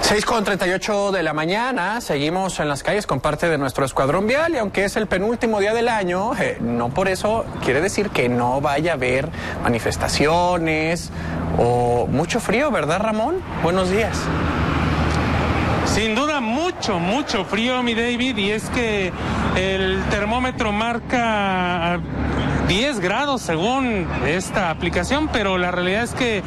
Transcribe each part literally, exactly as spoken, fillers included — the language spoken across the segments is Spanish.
seis con treinta y ocho de la mañana, seguimos en las calles con parte de nuestro escuadrón vial y aunque es el penúltimo día del año, eh, no por eso quiere decir que no vaya a haber manifestaciones o mucho frío, ¿verdad, Ramón? Buenos días. Sin duda mucho, mucho frío, mi David, y es que el termómetro marca diez grados según esta aplicación, pero la realidad es que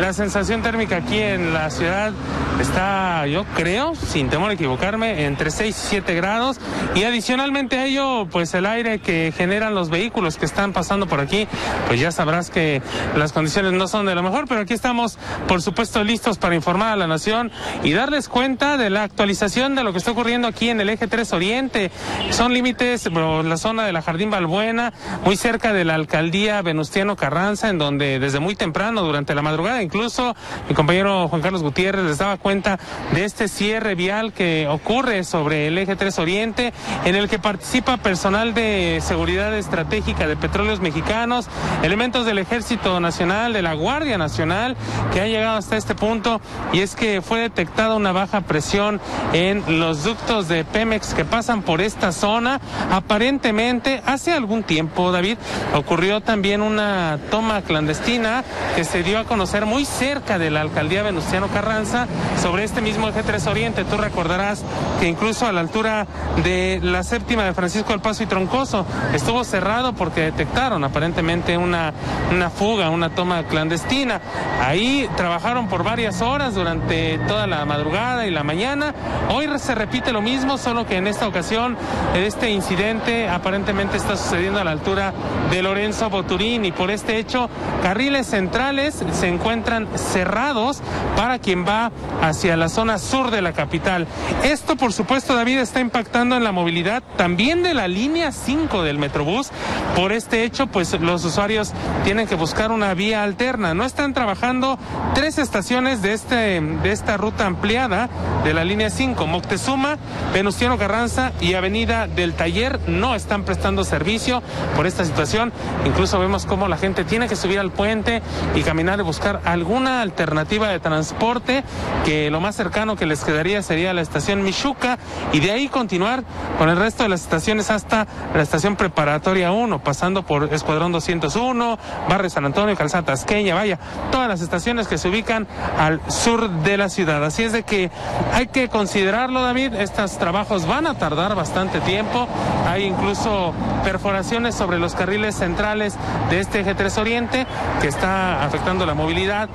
la sensación térmica aquí en la ciudad está, yo creo, sin temor a equivocarme, entre seis y siete grados, y adicionalmente a ello, pues el aire que generan los vehículos que están pasando por aquí, pues ya sabrás que las condiciones no son de lo mejor, pero aquí estamos, por supuesto, listos para informar a la nación y darles cuenta de la actualización de lo que está ocurriendo aquí en el eje tres Oriente. Son límites, bro, la zona de la Jardín Balbuena, muy cerca de la alcaldía Venustiano Carranza, en donde desde muy temprano, durante la madrugada, incluso mi compañero Juan Carlos Gutiérrez les daba cuenta de este cierre vial que ocurre sobre el eje tres Oriente, en el que participa personal de seguridad estratégica de Petróleos Mexicanos, elementos del Ejército Nacional, de la Guardia Nacional, que han llegado hasta este punto, y es que fue detectada una baja presión en los ductos de Pemex que pasan por esta zona. Aparentemente, hace algún tiempo, David, ocurrió también una toma clandestina que se dio a conocer muy cerca de la alcaldía Venustiano Carranza sobre este mismo eje tres Oriente. Tú recordarás que incluso a la altura de la séptima de Francisco del Paso y Troncoso estuvo cerrado porque detectaron aparentemente una, una fuga, una toma clandestina. Ahí trabajaron por varias horas durante toda la madrugada y la mañana. Hoy se repite lo mismo, solo que en esta ocasión este incidente aparentemente está sucediendo a la altura de Lorenzo Boturini. Por este hecho, carriles centrales se encuentran cerrados para quien va hacia la zona sur de la capital. Esto, por supuesto, David, está impactando en la movilidad también de la línea cinco del Metrobús. Por este hecho, pues los usuarios tienen que buscar una vía alterna. No están trabajando tres estaciones de, este, de esta ruta ampliada de la línea cinco. Moctezuma, Venustiano Carranza y Avenida del Taller no están prestando servicio por esta situación. Incluso vemos cómo la gente tiene que subir al puente y caminar y buscar alguna alternativa de transporte, que lo más cercano que les quedaría sería la estación Michuca, y de ahí continuar con el resto de las estaciones hasta la estación Preparatoria uno, pasando por Escuadrón doscientos uno, Barrio San Antonio, Calzada Tasqueña, vaya, todas las estaciones que se ubican al sur de la ciudad. Así es de que hay que considerarlo, David, estos trabajos van a tardar bastante tiempo. Hay incluso perforaciones sobre los carriles centrales de este eje tres Oriente que está afectando la movilidad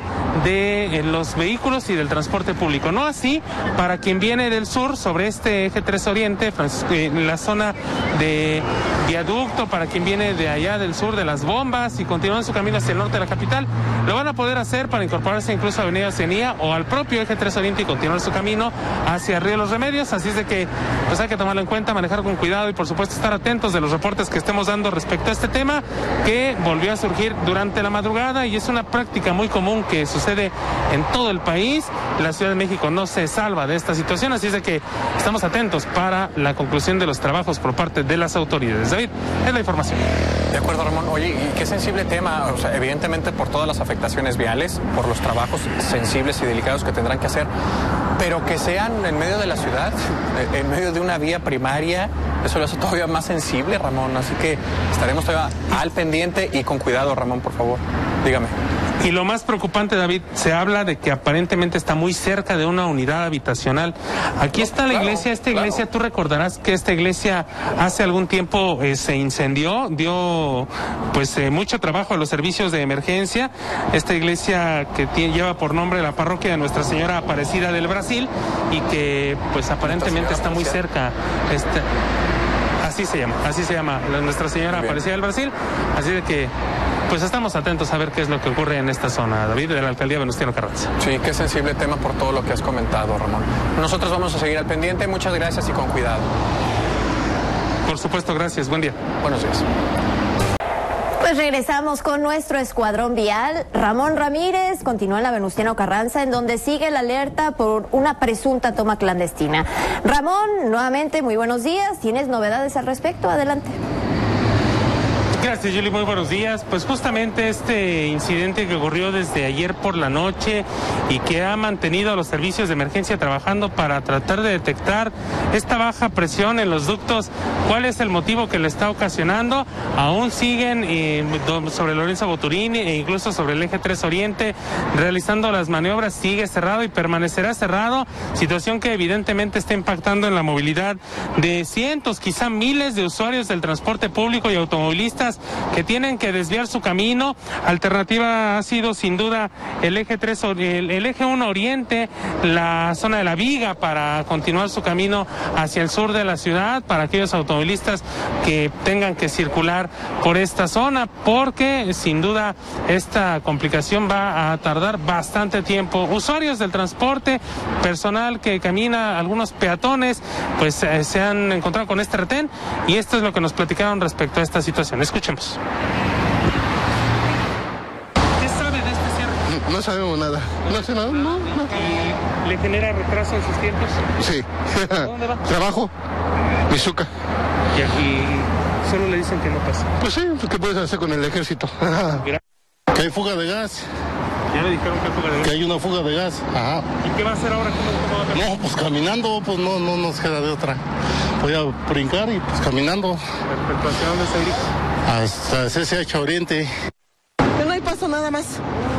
de los vehículos y del transporte público. No así para quien viene del sur sobre este eje tres Oriente, en la zona de viaducto, para quien viene de allá del sur de las bombas y continúa su camino hacia el norte de la capital, lo van a poder hacer para incorporarse incluso a Avenida Oceanía o al propio eje tres Oriente y continuar su camino hacia Río Los Remedios. Así es de que pues hay que tomarlo en cuenta, manejar con cuidado y por supuesto estar atentos de los reportes que estemos dando respecto a este tema que volvió a surgir durante la madrugada y es una práctica muy común que sucede en todo el país. La Ciudad de México no se salva de esta situación, así es de que estamos atentos para la conclusión de los trabajos por parte de las autoridades. David, es la información. De acuerdo, Ramón. Oye, y qué sensible tema, o sea, evidentemente por todas las afectaciones viales, por los trabajos sensibles y delicados que tendrán que hacer, pero que sean en medio de la ciudad, en medio de una vía primaria, eso lo hace todavía más sensible, Ramón, así que estaremos todavía al pendiente y con cuidado, Ramón, por favor, dígame. Y lo más preocupante, David, se habla de que aparentemente está muy cerca de una unidad habitacional. Aquí está la iglesia, esta iglesia, tú recordarás que esta iglesia hace algún tiempo eh, se incendió, dio pues eh, mucho trabajo a los servicios de emergencia. Esta iglesia que tiene, lleva por nombre la parroquia de Nuestra Señora Aparecida del Brasil y que pues aparentemente está muy cerca. Este, así se llama, así se llama, Nuestra Señora Aparecida del Brasil, así de que pues estamos atentos a ver qué es lo que ocurre en esta zona, David, de la alcaldía Venustiano Carranza. Sí, qué sensible tema por todo lo que has comentado, Ramón. Nosotros vamos a seguir al pendiente, muchas gracias y con cuidado. Por supuesto, gracias, buen día. Buenos días. Pues regresamos con nuestro escuadrón vial. Ramón Ramírez continúa en la Venustiano Carranza, en donde sigue la alerta por una presunta toma clandestina. Ramón, nuevamente, muy buenos días. ¿Tienes novedades al respecto? Adelante. Gracias, Julie. Muy buenos días. Pues justamente este incidente que ocurrió desde ayer por la noche y que ha mantenido a los servicios de emergencia trabajando para tratar de detectar esta baja presión en los ductos, ¿cuál es el motivo que le está ocasionando? Aún siguen eh, sobre Lorenzo Boturini e incluso sobre el eje tres Oriente realizando las maniobras. Sigue cerrado y permanecerá cerrado, situación que evidentemente está impactando en la movilidad de cientos, quizá miles de usuarios del transporte público y automovilistas que tienen que desviar su camino. Alternativa ha sido sin duda el eje tres, el, el eje uno Oriente, la zona de la Viga, para continuar su camino hacia el sur de la ciudad, para aquellos automovilistas que tengan que circular por esta zona, porque sin duda esta complicación va a tardar bastante tiempo. Usuarios del transporte, personal que camina, algunos peatones, pues eh, se han encontrado con este retén, y esto es lo que nos platicaron respecto a esta situación. Escuchemos. ¿Qué sabe de este cierre? No sabemos nada. No sé nada, no, no. ¿Le genera retraso en sus tiempos? Sí. ¿A dónde va? Trabajo, Mizuca. Y aquí solo le dicen que no pasa. Pues sí, ¿qué puedes hacer con el ejército? Que hay fuga de gas. Ya le dijeron que hay fuga de gas. Que hay una fuga de gas. Ajá. ¿Y qué va a hacer ahora? ¿Cómo, cómo va a no, pues caminando, pues no, no nos queda de otra. Voy a brincar y pues caminando. ¿Respecto hacia dónde se dirige? Hasta C C H Oriente. Yo no hay paso nada más.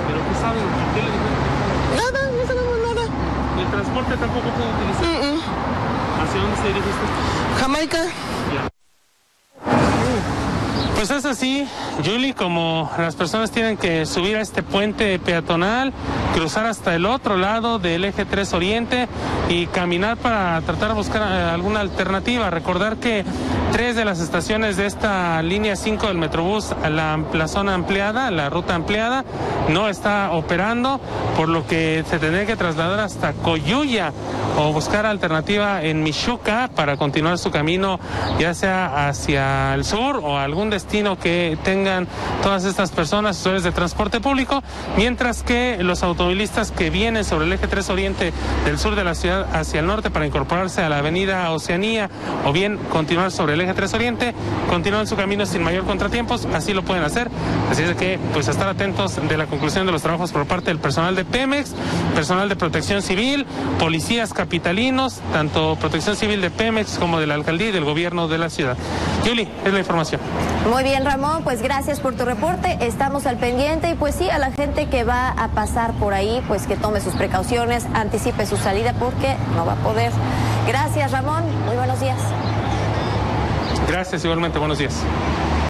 ¿Pero qué saben? ¿Qué le dijeron? Nada, no sabemos nada. ¿El transporte tampoco puede utilizar? Uh -uh. ¿Hacia dónde se dirige usted? Jamaica. Ya. Pues es así, Julie, como las personas tienen que subir a este puente peatonal, cruzar hasta el otro lado del eje tres Oriente y caminar para tratar de buscar alguna alternativa. Recordar que tres de las estaciones de esta línea cinco del Metrobús, la, la zona ampliada, la ruta ampliada, no está operando, por lo que se tendría que trasladar hasta Coyuya o buscar alternativa en Michuca para continuar su camino, ya sea hacia el sur o algún destino que tengan todas estas personas, usuarios de transporte público, mientras que los automovilistas que vienen sobre el eje tres Oriente del sur de la ciudad hacia el norte para incorporarse a la avenida Oceanía o bien continuar sobre el eje tres Oriente, continúan su camino sin mayor contratiempos, así lo pueden hacer. Así es que, pues, estar atentos de la conclusión de los trabajos por parte del personal de Pemex, personal de Protección Civil, policías capitalinos, tanto Protección Civil de Pemex como de la alcaldía y del gobierno de la ciudad. Yuli, es la información. Muy bien, Ramón, pues gracias por tu reporte, estamos al pendiente y pues sí, a la gente que va a pasar por ahí, pues que tome sus precauciones, anticipe su salida porque no va a poder. Gracias, Ramón, muy buenos días. Gracias, igualmente, buenos días.